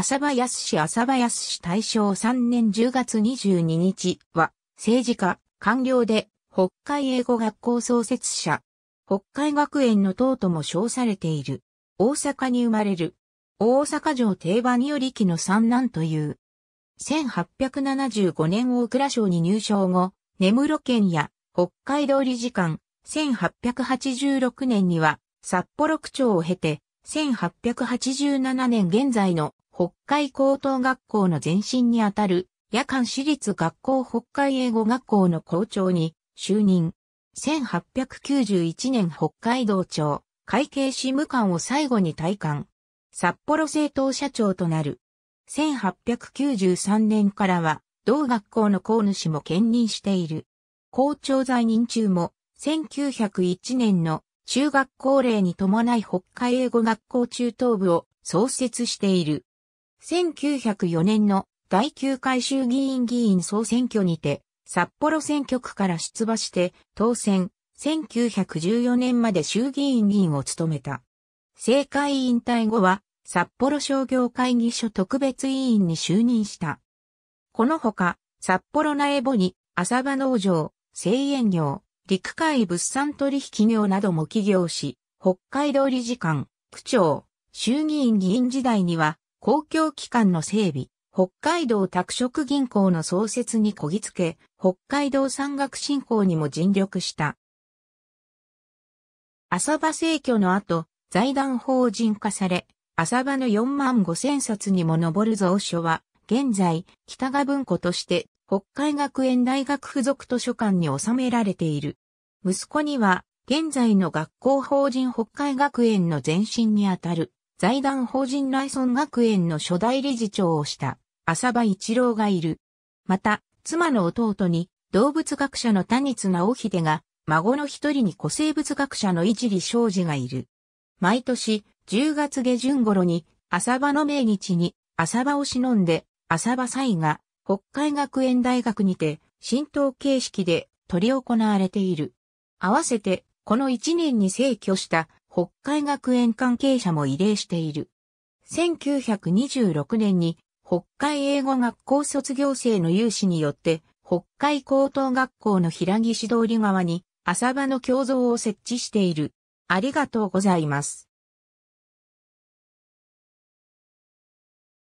浅羽康史浅羽康史大正3年10月22日は、政治家、官僚で、北海英語学校創設者。北海学園の党とも称されている。大阪に生まれる。大阪城定馬により貴の三男という。1875年大蔵省に入省後、根室県や北海道理事官、1886年には札幌区長を経て、1887年現在の北海高等学校の前身にあたる夜間私立学校北海英語学校の校長に就任。1891年北海道庁会計事務官を最後に退官。札幌政党社長となる。1893年からは同学校の校主も兼任している。校長在任中も1901年の中学校令に伴い北海英語学校中等部を創設している。1904年の第9回衆議院議員総選挙にて、札幌選挙区から出馬して当選、1914年まで衆議院議員を務めた。政界引退後は、札幌商業会議所特別委員に就任した。このほか、札幌苗穂に、浅羽農場、製塩業、陸海物産取引業なども起業し、北海道理事官、区長、衆議院議員時代には、公共機関の整備、北海道拓殖銀行の創設にこぎつけ、北海道山岳振興にも尽力した。浅羽逝去の後、財団法人化され、浅羽の4万5,000冊にも上る蔵書は、現在、北賀文庫として、北海学園大学附属図書館に収められている。息子には、現在の学校法人北海学園の前身にあたる、財団法人ライソン学園の初代理事長をした、浅羽一郎がいる。また、妻の弟に、動物学者の谷津直秀が、孫の一人に古生物学者の井尻昌司がいる。毎年、10月下旬頃に、浅羽の命日に、浅羽を偲んで、浅羽祭が、北海学園大学にて、神道形式で執り行われている。合わせて、この1年に逝去した北海学園関係者も慰霊している。1926年に、北海英語学校卒業生の有志によって、北海高等学校の平岸通り側に、浅羽の胸像を設置している。ありがとうございます。